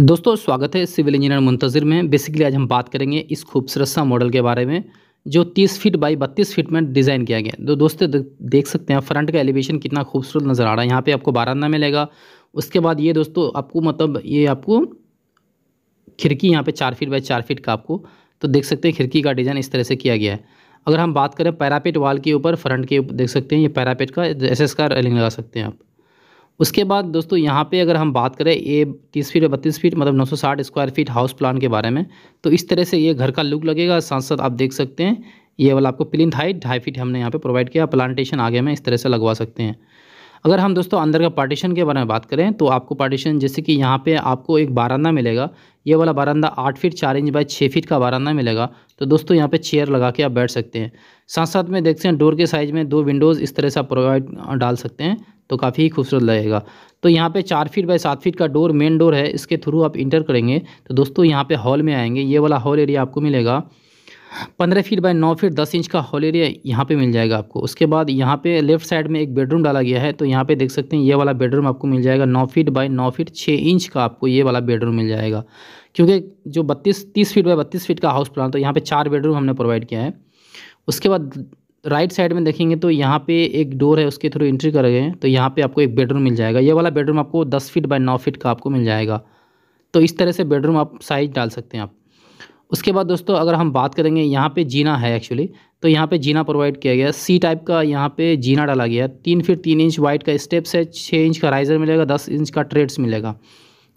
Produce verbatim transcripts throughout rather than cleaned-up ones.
दोस्तों स्वागत है सिविल इंजीनियर मुंतज़िर में। बेसिकली आज हम बात करेंगे इस खूबसूरत सा मॉडल के बारे में जो तीस फीट बाई बत्तीस फीट में डिज़ाइन किया गया है। तो दोस्तों देख सकते हैं फ्रंट का एलिवेशन कितना खूबसूरत नज़र आ रहा है। यहाँ पे आपको बारांदा मिलेगा, उसके बाद ये दोस्तों आपको मतलब ये आपको खिड़की यहाँ पर चार फीट बाई चार फीट का आपको तो देख सकते हैं खिड़की का डिज़ाइन इस तरह से किया गया है। अगर हम बात करें पैरापेट वाल के ऊपर फ्रंट के देख सकते हैं ये पैरापेट का ऐसे इसका रेलिंग लगा सकते हैं आप। उसके बाद दोस्तों यहाँ पे अगर हम बात करें ये तीस फीट या बत्तीस फीट मतलब नौ सौ साठ स्क्वायर फीट हाउस प्लान के बारे में, तो इस तरह से ये घर का लुक लगेगा। साथ साथ आप देख सकते हैं ये वाला आपको प्लिंथ हाइट ढाई फीट हमने यहाँ पे प्रोवाइड किया, प्लांटेशन आगे में इस तरह से लगवा सकते हैं। अगर हम दोस्तों अंदर का पार्टीशन के बारे में बात करें तो आपको पार्टीशन जैसे कि यहाँ पे आपको एक बारांदा मिलेगा, ये वाला बारांदा आठ फीट चार इंच बाई छः फीट का बारांदा मिलेगा। तो दोस्तों यहाँ पे चेयर लगा के आप बैठ सकते हैं। साथ साथ में देखते हैं डोर के साइज़ में दो विंडोज़ इस तरह से आप प्रोवाइड डाल सकते हैं तो काफ़ी ही खूबसूरत लगेगा। तो यहाँ पे चार फीट बाई सात फीट का डोर मेन डोर है, इसके थ्रू आप इंटर करेंगे तो दोस्तों यहाँ पे हॉल में आएंगे, ये वाला हॉल एरिया आपको मिलेगा। पंद्रह फीट बाई नौ फीट दस इंच का हॉल एरिया यहाँ पे मिल जाएगा आपको। उसके बाद यहाँ पे लेफ्ट साइड में एक बेडरूम डाला गया है, तो यहाँ पे देख सकते हैं ये वाला बेडरूम आपको मिल जाएगा। नौ फीट बाई नौ फीट छः इंच का आपको ये वाला बेडरूम मिल जाएगा, क्योंकि जो बत्तीस तीस फीट बाई बत्तीस फीट का हाउस प्लान तो यहाँ पर चार बेडरूम हमने प्रोवाइड किया है। उसके बाद राइट साइड में देखेंगे तो यहाँ पे एक डोर है, उसके थ्रू एंट्री कर गए हैं तो यहाँ पे आपको एक बेडरूम मिल जाएगा। ये वाला बेडरूम आपको दस फीट बाय नौ फीट का आपको मिल जाएगा। तो इस तरह से बेडरूम आप साइज डाल सकते हैं आप। उसके बाद दोस्तों अगर हम बात करेंगे यहाँ पे जीना है एक्चुअली, तो यहाँ पे जीना प्रोवाइड किया गया है, सी टाइप का यहाँ पे जीना डाला गया है। तीन फीट तीन इंच वाइड का स्टेप्स है, छः इंच का राइजर मिलेगा, दस इंच का ट्रेड्स मिलेगा।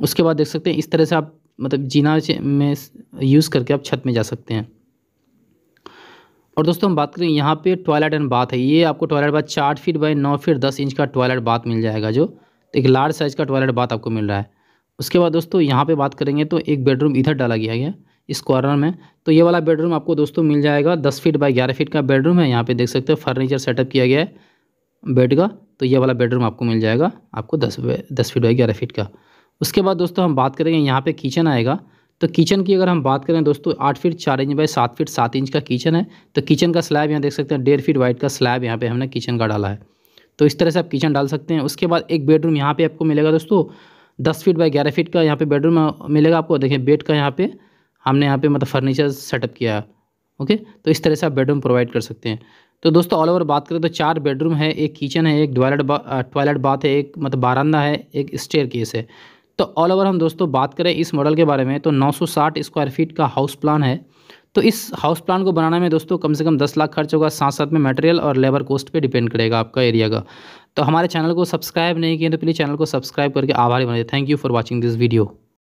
उसके बाद देख सकते हैं इस तरह से आप मतलब जीना में यूज़ करके आप छत में जा सकते हैं। और दोस्तों हम बात करें यहाँ पे टॉयलेट एंड बाथ है, ये आपको टॉयलेट बाथ चार फीट बाई नौ फीट दस इंच का टॉयलेट बाथ मिल जाएगा, जो एक लार्ज साइज़ का टॉयलेट बाथ आपको मिल रहा है। उसके बाद दोस्तों यहाँ पे बात करेंगे तो एक बेडरूम इधर डाला गया है इस कॉर्नर में, तो ये वाला बेडरूम आपको दोस्तों मिल जाएगा। दस फीट बाई ग्यारह फीट का बेडरूम है, यहाँ पर देख सकते हो फर्नीचर सेटअप किया गया है बेड का, तो ये वाला बेडरूम आपको मिल जाएगा आपको दस दस फीट बाई ग्यारह फीट का। उसके बाद दोस्तों हम बात करेंगे यहाँ पर किचन आएगा, तो किचन की अगर हम बात करें दोस्तों आठ फीट चार इंच बाई सात फीट सात इंच का किचन है। तो किचन का स्लैब यहाँ देख सकते हैं डेढ़ फीट वाइड का स्लैब यहाँ पे हमने किचन का डाला है, तो इस तरह से आप किचन डाल सकते हैं। उसके बाद एक बेडरूम यहाँ पे आपको मिलेगा दोस्तों दस फीट बाई ग्यारह फीट का यहाँ पे बेडरूम मिलेगा आपको। देखिए बेड का यहाँ पे हमने यहाँ पे मतलब फर्नीचर सेटअप किया है, ओके। तो इस तरह से आप बेडरूम प्रोवाइड कर सकते हैं। तो दोस्तों ऑल ओवर बात करें तो चार बेडरूम है, एक किचन है, एक टॉयलेट टॉयलेट बाथ है, एक मतलब बारांदा है, एक स्टेयरकेस है। तो ऑल ओवर हम दोस्तों बात करें इस मॉडल के बारे में तो नौ सौ साठ स्क्वायर फीट का हाउस प्लान है। तो इस हाउस प्लान को बनाने में दोस्तों कम से कम दस लाख खर्च होगा, साथ साथ में मटेरियल और लेबर कॉस्ट पे डिपेंड करेगा आपका एरिया का। तो हमारे चैनल को सब्सक्राइब नहीं किए तो प्लीज़ चैनल को सब्सक्राइब करके आभारी बने। Thank you for watching this video.